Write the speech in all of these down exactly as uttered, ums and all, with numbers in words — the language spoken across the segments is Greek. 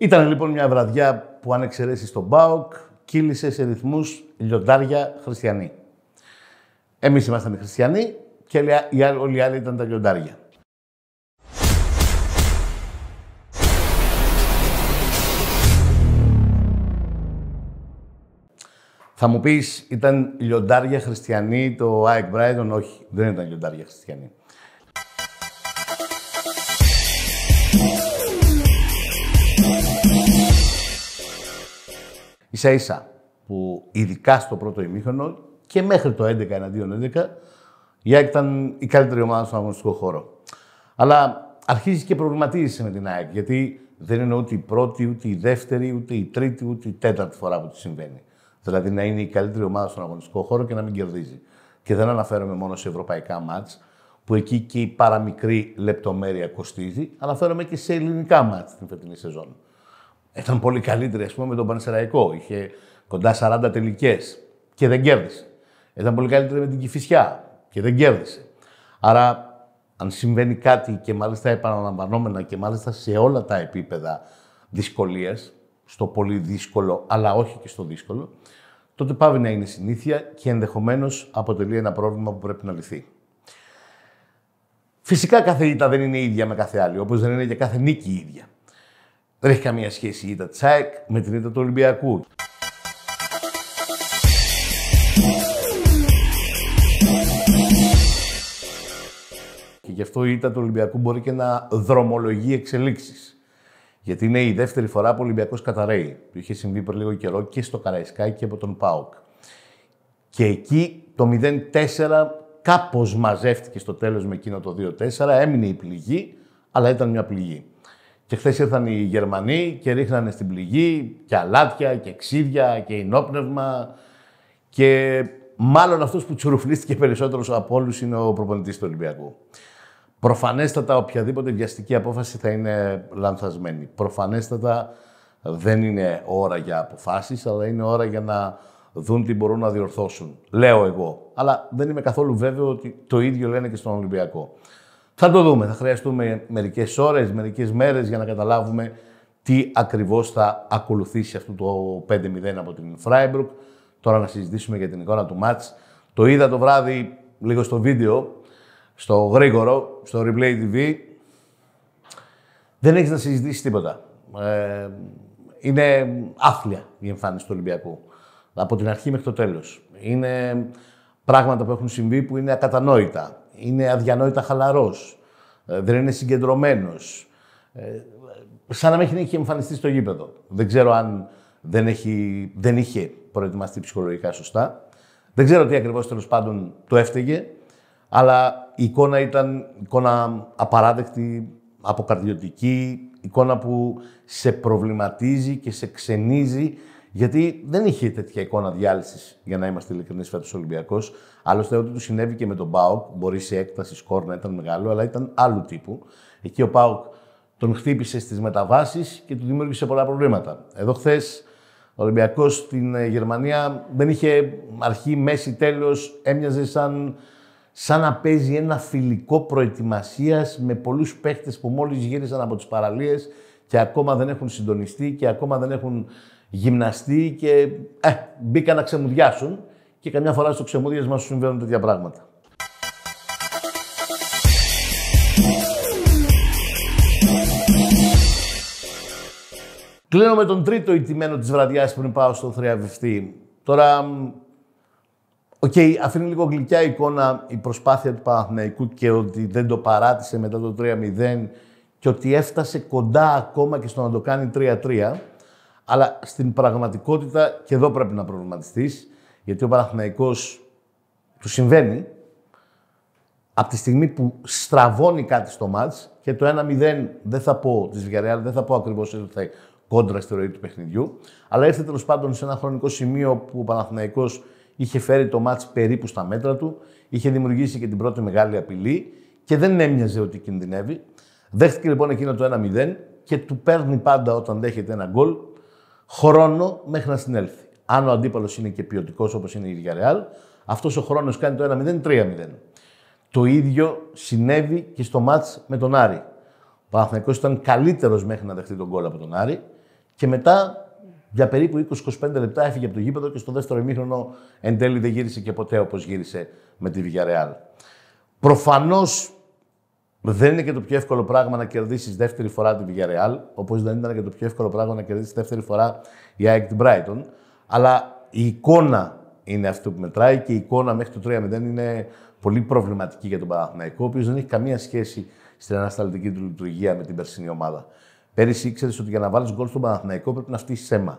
Ήταν λοιπόν μια βραδιά που αν εξαιρέσεις τον ΠΑΟΚ, κύλησε σε ρυθμούς λιοντάρια χριστιανοί. Εμείς ήμασταν οι χριστιανοί και όλοι οι άλλοι ήταν τα λιοντάρια. Θα μου πεις, ήταν λιοντάρια χριστιανοί το ΑΕΚ Μπράιτον? Όχι, δεν ήταν λιοντάρια χριστιανοί. Ίσα ίσα που ειδικά στο πρώτο ημίχρονο και μέχρι το έντεκα εναντίον έντεκα η ΑΕΚ ήταν η καλύτερη ομάδα στον αγωνιστικό χώρο. Αλλά αρχίζει και προβληματίζεσαι με την ΑΕΚ, γιατί δεν είναι ούτε η πρώτη, ούτε η δεύτερη, ούτε η τρίτη, ούτε η τέταρτη φορά που τη συμβαίνει. Δηλαδή να είναι η καλύτερη ομάδα στον αγωνιστικό χώρο και να μην κερδίζει. Και δεν αναφέρομαι μόνο σε ευρωπαϊκά μάτς, που εκεί και η παραμικρή λεπτομέρεια κοστίζει, αναφέρομαι και σε ελληνικά μάτς την φετινή σεζόν. Ήταν πολύ καλύτερη, ας πούμε, με τον Πανσεραϊκό. Είχε κοντά σαράντα τελικές και δεν κέρδισε. Ήταν πολύ καλύτερη με την Κηφισιά και δεν κέρδισε. Άρα, αν συμβαίνει κάτι και μάλιστα επαναλαμβανόμενα και μάλιστα σε όλα τα επίπεδα δυσκολίας, στο πολύ δύσκολο, αλλά όχι και στο δύσκολο, τότε πάβει να είναι συνήθεια και ενδεχομένως αποτελεί ένα πρόβλημα που πρέπει να λυθεί. Φυσικά κάθε ήττα δεν είναι η ίδια με κάθε άλλη, όπως δεν είναι και κάθε νίκη η ίδια. Δεν έχει καμία σχέση η ήττα της ΑΕΚ με την ήττα του Ολυμπιακού. Και γι' αυτό η ήττα του Ολυμπιακού μπορεί και να δρομολογεί εξελίξεις. Γιατί είναι η δεύτερη φορά που ο Ολυμπιακός καταραίει. Του είχε συμβεί πριν λίγο καιρό και στο Καραϊσκάκι και από τον ΠΑΟΚ. Και εκεί το μηδέν τέσσερα κάπως μαζεύτηκε στο τέλος με εκείνο το δύο τέσσερα. Έμεινε η πληγή, αλλά ήταν μια πληγή. Και χθες ήρθαν οι Γερμανοί και ρίχνανε στην πληγή και αλάτια και ξύδια και ενόπνευμα. Και μάλλον αυτός που τσουρουφλίστηκε περισσότερο από όλους είναι ο προπονητής του Ολυμπιακού. Προφανέστατα οποιαδήποτε βιαστική απόφαση θα είναι λανθασμένη. Προφανέστατα δεν είναι ώρα για αποφάσεις, αλλά είναι ώρα για να δουν τι μπορούν να διορθώσουν. Λέω εγώ. Αλλά δεν είμαι καθόλου βέβαιο ότι το ίδιο λένε και στον Ολυμπιακό. Θα το δούμε. Θα χρειαστούμε μερικές ώρες, μερικές μέρες για να καταλάβουμε τι ακριβώς θα ακολουθήσει αυτό το πέντε μηδέν από την Φράιμπουργκ. Τώρα να συζητήσουμε για την εικόνα του μάτς. Το είδα το βράδυ λίγο στο βίντεο, στο γρήγορο, στο Replay τι βι. Δεν έχεις να συζητήσεις τίποτα. Ε, είναι άθλια η εμφάνιση του Ολυμπιακού. Από την αρχή μέχρι το τέλος. Είναι πράγματα που έχουν συμβεί που είναι ακατανόητα. Είναι αδιανόητα χαλαρός. Ε, δεν είναι συγκεντρωμένος. Ε, σαν να μην έχει εμφανιστεί στο γήπεδο. Δεν ξέρω αν δεν, έχει, δεν είχε προετοιμαστεί ψυχολογικά σωστά. Δεν ξέρω τι ακριβώς τέλος πάντων το έφταιγε. Αλλά η εικόνα ήταν εικόνα απαράδεκτη, αποκαρδιωτική, εικόνα που σε προβληματίζει και σε ξενίζει, γιατί δεν είχε τέτοια εικόνα διάλυσης, για να είμαστε ειλικρινείς, φέτος Ολυμπιακός. Άλλωστε, ό,τι του συνέβη και με τον ΠΑΟΚ, μπορεί σε έκταση σκορ να ήταν μεγάλο, αλλά ήταν άλλου τύπου. Εκεί ο ΠΑΟΚ τον χτύπησε στις μεταβάσεις και του δημιούργησε πολλά προβλήματα. Εδώ χθες ο Ολυμπιακός στην Γερμανία δεν είχε αρχή, μέση, τέλος, έμοιαζε σαν. Σαν να παίζει ένα φιλικό προετοιμασίας με πολλούς παίχτες που μόλις γύρισαν από τις παραλίες και ακόμα δεν έχουν συντονιστεί και ακόμα δεν έχουν γυμναστεί και ε, μπήκαν να ξεμουδιάσουν και καμιά φορά στο ξεμούδιασμα σου συμβαίνουν τέτοια πράγματα. Κλείνω με τον τρίτο ηττημένο της βραδιάς πριν πάω στο θριαμβευτή. Τώρα... Οκ, okay, αφήνει λίγο γλυκιά εικόνα η προσπάθεια του Παναθηναϊκού και ότι δεν το παράτησε μετά το τρία μηδέν και ότι έφτασε κοντά ακόμα και στο να το κάνει τρία τρία. Αλλά στην πραγματικότητα και εδώ πρέπει να προβληματιστείς, γιατί ο Παναθηναϊκός του συμβαίνει από τη στιγμή που στραβώνει κάτι στο μάτς και το ένα μηδέν δεν θα πω της Villarreal, δεν θα πω ακριβώς ότι θα κόντρα στη ροή του παιχνιδιού, αλλά ήρθε τέλος πάντων σε ένα χρονικό σημείο που ο Παναθηναϊκός είχε φέρει το μάτς περίπου στα μέτρα του, είχε δημιουργήσει και την πρώτη μεγάλη απειλή και δεν έμοιαζε ότι κινδυνεύει. Δέχτηκε λοιπόν εκείνο το ένα μηδέν και του παίρνει πάντα όταν δέχεται ένα γκολ χρόνο μέχρι να συνέλθει. Αν ο αντίπαλος είναι και ποιοτικός όπως είναι η Villarreal, αυτός ο χρόνος κάνει το ένα μηδέν τρία μηδέν. Το ίδιο συνέβη και στο μάτς με τον Άρη. Ο Παναθηναϊκός ήταν καλύτερος μέχρι να δεχτεί τον γκολ από τον Άρη Και μετά για περίπου είκοσι με είκοσι πέντε λεπτά έφυγε από το γήπεδο και στο δεύτερο ημίχρονο εν τέλει δεν γύρισε και ποτέ όπως γύρισε με τη Villarreal. Προφανώς δεν είναι και το πιο εύκολο πράγμα να κερδίσεις δεύτερη φορά τη Villarreal, όπως δεν ήταν και το πιο εύκολο πράγμα να κερδίσεις δεύτερη φορά η ΑΕΚ την Μπράιτον. Αλλά η εικόνα είναι αυτό που μετράει και η εικόνα μέχρι το τρία μηδέν είναι πολύ προβληματική για τον Παναθηναϊκό, ο οποίος δεν έχει καμία σχέση στην ανασταλτική του λειτουργία με την περσινή ομάδα. Πέρυσι ήξερες ότι για να βάλεις γκολ στον Παναθηναϊκό πρέπει να φτύσεις αίμα.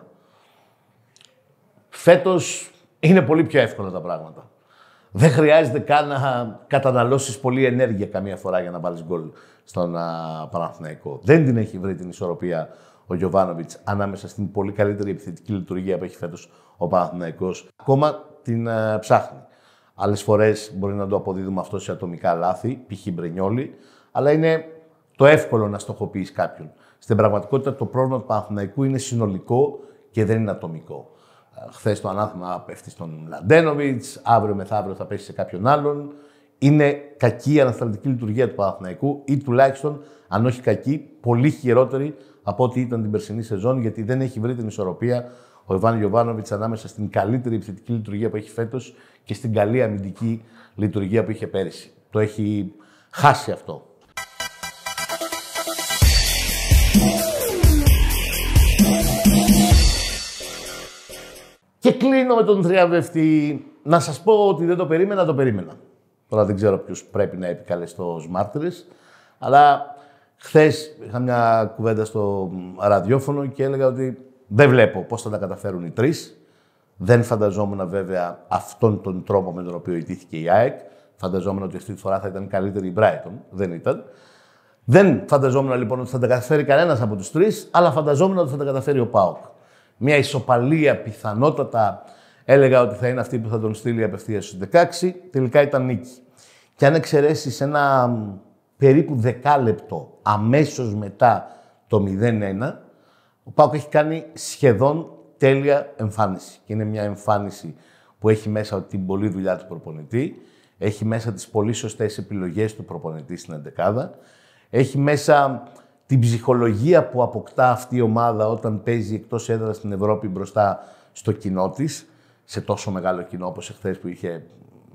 Φέτος είναι πολύ πιο εύκολα τα πράγματα. Δεν χρειάζεται καν να καταναλώσεις πολλή ενέργεια καμία φορά για να βάλεις γκολ στον Παναθηναϊκό. Δεν την έχει βρει την ισορροπία ο Γιοβάνοβιτς ανάμεσα στην πολύ καλύτερη επιθετική λειτουργία που έχει φέτος ο Παναθηναϊκός. Ακόμα την ε, ψάχνει. Άλλες φορές μπορεί να το αποδίδουμε αυτό σε ατομικά λάθη, π.χ. Μπρενιόλι, αλλά είναι το εύκολο να στοχοποιείς κάποιον. Στην πραγματικότητα το πρόβλημα του Παναθηναϊκού είναι συνολικό και δεν είναι ατομικό. Χθες το ανάθεμα πέφτει στον Λαντένοβιτς, αύριο μεθαύριο θα πέσει σε κάποιον άλλον. Είναι κακή η ανασταλτική λειτουργία του Παναθηναϊκού ή τουλάχιστον, αν όχι κακή, πολύ χειρότερη από ό,τι ήταν την περσινή σεζόν, γιατί δεν έχει βρει την ισορροπία ο Ιβάν Γιοβάνοβιτς ανάμεσα στην καλύτερη επιθετική λειτουργία που έχει φέτος και στην καλή αμυντική λειτουργία που είχε πέρυσι. Το έχει χάσει αυτό. Και κλείνω με τον θριαμβευτή. Να σας πω ότι δεν το περίμενα, το περίμενα. Τώρα δεν ξέρω ποιους πρέπει να επικαλεστώ ως μάρτυρες, αλλά χθες είχα μια κουβέντα στο ραδιόφωνο και έλεγα ότι δεν βλέπω πώς θα τα καταφέρουν οι τρεις. Δεν φανταζόμουν βέβαια αυτόν τον τρόπο με τον οποίο ιτήθηκε η ΑΕΚ. Φανταζόμουν ότι αυτή τη φορά θα ήταν καλύτερη η Brighton. Δεν ήταν. Δεν φανταζόμουν λοιπόν ότι θα τα καταφέρει κανένας από τους τρεις, αλλά φανταζόμουν ότι θα τα καταφέρει ο ΠΑΟΚ. Μια ισοπαλία πιθανότατα έλεγα ότι θα είναι αυτή που θα τον στείλει απευθείας στους δεκαέξι. Τελικά ήταν νίκη. Και αν εξαιρέσεις ένα περίπου δεκάλεπτο αμέσως μετά το μηδέν ένα, ο ΠΑΟΚ έχει κάνει σχεδόν τέλεια εμφάνιση. Και είναι μια εμφάνιση που έχει μέσα την πολλή δουλειά του προπονητή, έχει μέσα τις πολύ σωστές επιλογές του προπονητή στην εντεκάδα, έχει μέσα την ψυχολογία που αποκτά αυτή η ομάδα όταν παίζει εκτός έδρας στην Ευρώπη μπροστά στο κοινό της, σε τόσο μεγάλο κοινό όπως εχθές που είχε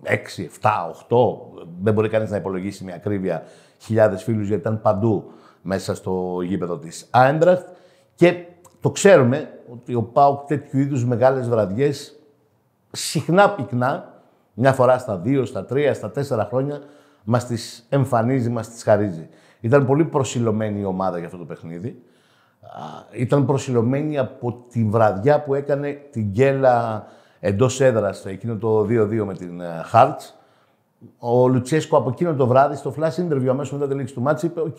έξι, εφτά, οκτώ, δεν μπορεί κανείς να υπολογίσει με ακρίβεια χιλιάδες φίλους γιατί ήταν παντού μέσα στο γήπεδο της Άιντραχτ. Και το ξέρουμε ότι ο ΠΑΟΚ τέτοιου είδους μεγάλες βραδιές συχνά πυκνά, μια φορά στα δύο, στα τρία, στα τέσσερα χρόνια, μας τις εμφανίζει, μας τις χαρίζει. Ήταν πολύ προσιλωμένη η ομάδα για αυτό το παιχνίδι. Ήταν προσιλωμένη από τη βραδιά που έκανε την γκέλα εντός έδρας, εκείνο το δύο δύο με την Χαρτ. Ο Λουτσέσκο από εκείνο το βράδυ στο flash interview αμέσως μετά τη λήξη του μάτς είπε «ΟΚ,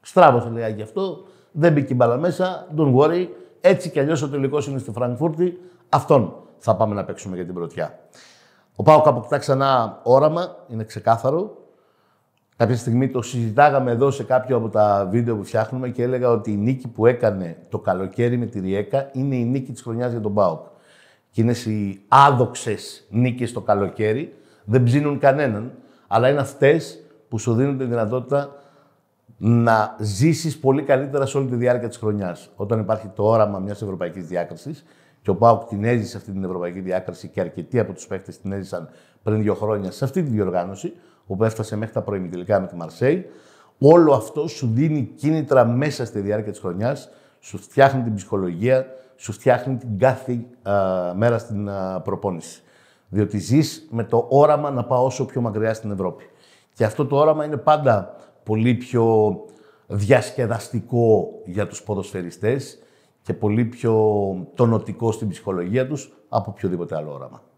στράβωσε λέει γι' αυτό». Δεν μπήκε η μπάλα μέσα, don't worry. Έτσι κι αλλιώς ο τελικός είναι στη Φραγκφούρτη. Αυτόν θα πάμε να παίξουμε για την πρωτιά. Ο ΠΑΟΚ αποκτά ξανά όραμα, είναι ξεκάθαρο. Κάποια στιγμή το συζητάγαμε εδώ σε κάποιο από τα βίντεο που φτιάχνουμε και έλεγα ότι η νίκη που έκανε το καλοκαίρι με τη Ριέκα είναι η νίκη της χρονιάς για τον ΠΑΟΚ. Εκείνες οι άδοξες νίκες το καλοκαίρι δεν ψήνουν κανέναν, αλλά είναι αυτές που σου δίνουν τη δυνατότητα να ζήσεις πολύ καλύτερα σε όλη τη διάρκεια της χρονιάς. Όταν υπάρχει το όραμα μιας ευρωπαϊκής διάκρισης, και ο ΠΑΟΚ την έζησε αυτή την ευρωπαϊκή διάκριση και αρκετοί από τους παίκτες την έζησαν πριν δύο χρόνια σε αυτή τη διοργάνωση, όπου έφτασε μέχρι τα προημιτελικά με τη Μαρσέη, όλο αυτό σου δίνει κίνητρα μέσα στη διάρκεια της χρονιάς, σου φτιάχνει την ψυχολογία, σου φτιάχνει την κάθε α, μέρα στην α, προπόνηση. Διότι ζεις με το όραμα να πάω όσο πιο μακριά στην Ευρώπη. Και αυτό το όραμα είναι πάντα πολύ πιο διασκεδαστικό για τους ποδοσφαιριστές και πολύ πιο τονωτικό στην ψυχολογία τους από οποιοδήποτε άλλο όραμα.